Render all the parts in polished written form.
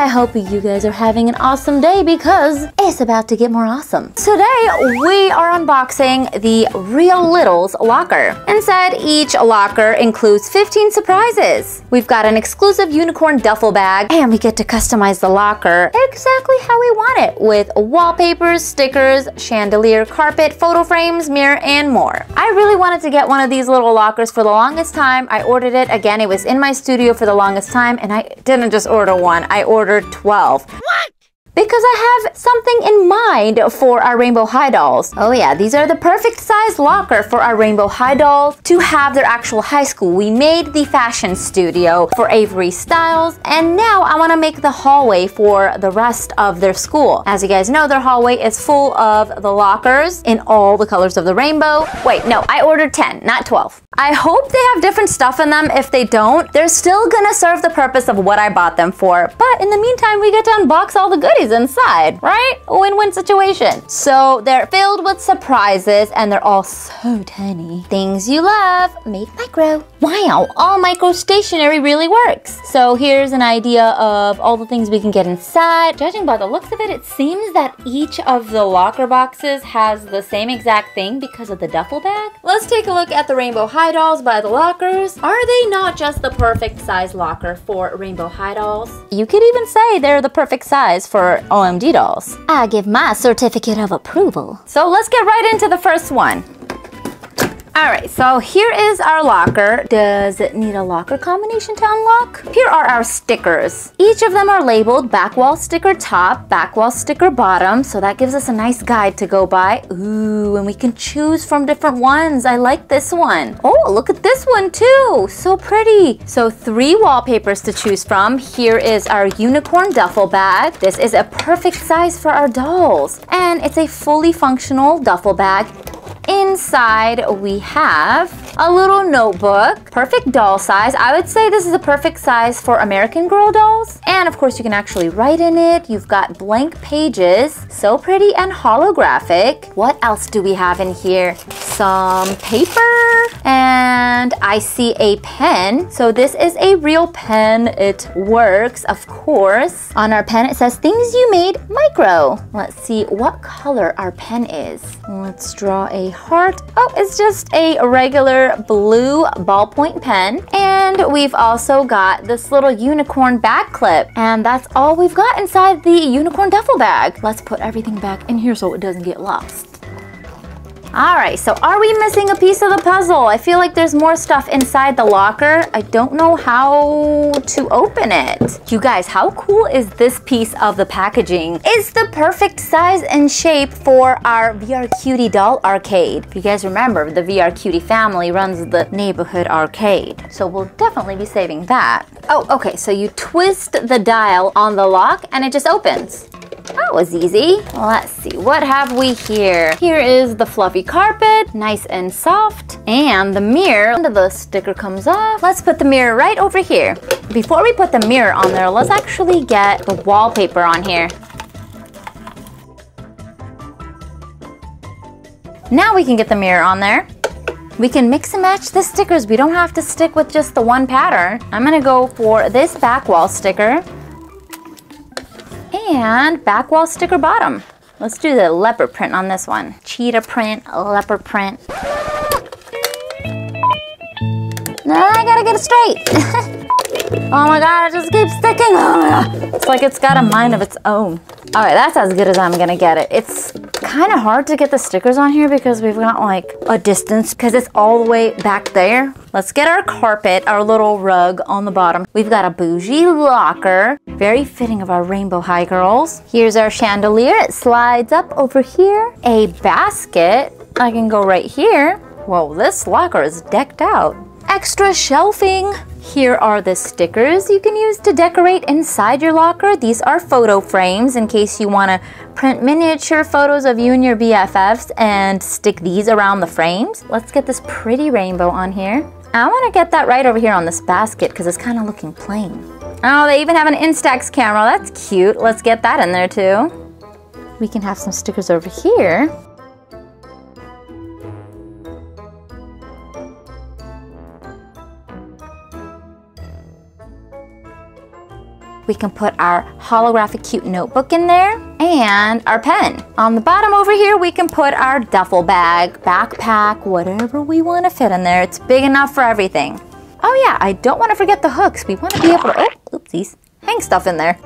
I hope you guys are having an awesome day because it's about to get more awesome. Today, we are unboxing the Real Littles locker. Inside each locker includes 15 surprises. We've got an exclusive unicorn duffel bag, and we get to customize the locker exactly how we want it with wallpapers, stickers, chandelier, carpet, photo frames, mirror, and more. I really wanted to get one of these little lockers for the longest time. I ordered it. Again, it was in my studio for the longest time, and I didn't just order one. I ordered 12. What? Because I have something in mind for our Rainbow High dolls. Oh yeah, these are the perfect size locker for our Rainbow High dolls to have their actual high school. We made the fashion studio for Avery Styles, and now I want to make the hallway for the rest of their school. As you guys know, their hallway is full of the lockers in all the colors of the rainbow. Wait, no, I ordered 10, not 12. I hope they have different stuff in them. If they don't, they're still gonna serve the purpose of what I bought them for. But in the meantime, we get to unbox all the goodies inside, right? Win-win situation. So they're filled with surprises and they're all so tiny. Things you love made micro. Wow, all micro stationery really works. So here's an idea of all the things we can get inside. Judging by the looks of it, it seems that each of the locker boxes has the same exact thing because of the duffel bag. Let's take a look at the Rainbow High dolls by the lockers. Are they not just the perfect size locker for Rainbow High dolls? You could even say they're the perfect size for OMG dolls. I give my certificate of approval. So let's get right into the first one. Alright, so here is our locker. Does it need a locker combination to unlock? Here are our stickers. Each of them are labeled back wall sticker top, back wall sticker bottom, so that gives us a nice guide to go by. Ooh, and we can choose from different ones. I like this one. Oh, look at this one too. So pretty. So 3 wallpapers to choose from. Here is our unicorn duffel bag. This is a perfect size for our dolls. And it's a fully functional duffel bag. Inside, we have a little notebook, perfect doll size. I would say this is a perfect size for American Girl dolls. And of course, you can actually write in it. You've got blank pages, so pretty and holographic. What else do we have in here? Some paper, and I see a pen. So this is a real pen. It works, of course. On our pen, it says things you made micro. Let's see what color our pen is. Let's draw a heart. Oh, it's just a regular blue ballpoint pen. And we've also got this little unicorn bag clip. And that's all we've got inside the unicorn duffel bag. Let's put everything back in here so it doesn't get lost. Alright, so are we missing a piece of the puzzle? I feel like there's more stuff inside the locker. I don't know how to open it. You guys, how cool is this piece of the packaging? It's the perfect size and shape for our VR Cutie doll arcade. If you guys remember, the VR Cutie family runs the neighborhood arcade. So we'll definitely be saving that. Oh, okay, so you twist the dial on the lock and it just opens. That was easy. Let's see, what have we here? Here is the fluffy carpet, nice and soft, and the mirror. And the sticker comes off. Let's put the mirror right over here. Before we put the mirror on there, let's actually get the wallpaper on here. Now we can get the mirror on there. We can mix and match the stickers. We don't have to stick with just the one pattern. I'm gonna go for this back wall sticker. And back wall sticker bottom. Let's do the leopard print on this one. Cheetah print, leopard print. No, I gotta get it straight. Oh my god, it just keeps sticking. It's like it's got a mind of its own. All right, that's as good as I'm gonna get it. It's kind of hard to get the stickers on here because we've got like a distance because it's all the way back there. Let's get our carpet, our little rug on the bottom. We've got a bougie locker, very fitting of our Rainbow High girls. Here's our chandelier, it slides up over here. A basket, I can go right here. Whoa, this locker is decked out. Extra shelving. Here are the stickers you can use to decorate inside your locker. These are photo frames in case you want to print miniature photos of you and your BFFs and stick these around the frames. Let's get this pretty rainbow on here. I want to get that right over here on this basket because it's kind of looking plain. Oh, they even have an Instax camera. That's cute. Let's get that in there too. We can have some stickers over here. we can put our holographic cute notebook in there and our pen. On the bottom over here, we can put our duffel bag, backpack, whatever we want to fit in there. It's big enough for everything. Oh yeah, I don't want to forget the hooks. We want to be able to, oh, oopsies, hang stuff in there.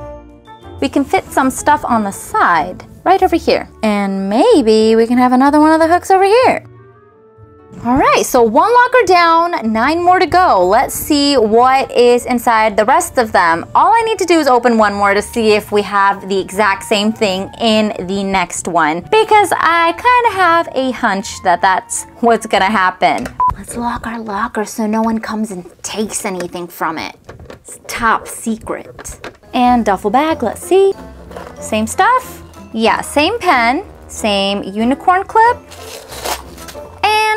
We can fit some stuff on the side, right over here. And maybe we can have another one of the hooks over here. All right, so one locker down, 9 more to go. Let's see what is inside the rest of them. All I need to do is open one more to see if we have the exact same thing in the next one, because I kind of have a hunch that that's what's gonna happen. Let's lock our locker so no one comes and takes anything from it. It's top secret. And duffel bag, let's see. Same stuff? Yeah, same pen, same unicorn clip,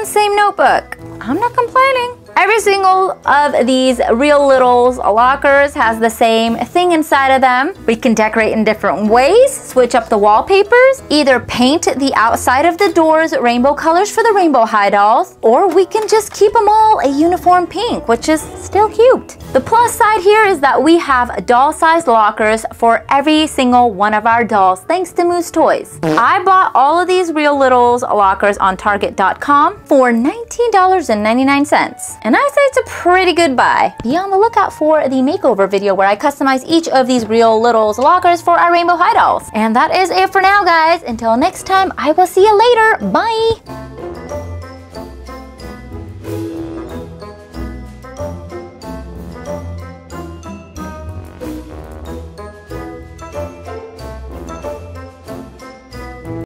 same notebook. I'm not complaining. Every single of these Real Littles lockers has the same thing inside of them. We can decorate in different ways, switch up the wallpapers, either paint the outside of the doors rainbow colors for the Rainbow High dolls, or we can just keep them all a uniform pink, which is still cute. The plus side here is that we have doll-sized lockers for every single one of our dolls, thanks to Moose Toys. I bought all of these Real Littles lockers on Target.com for $19.99. And I say it's a pretty good buy. Be on the lookout for the makeover video where I customize each of these Real Littles lockers for our Rainbow High dolls. And that is it for now, guys. Until next time, I will see you later. Bye!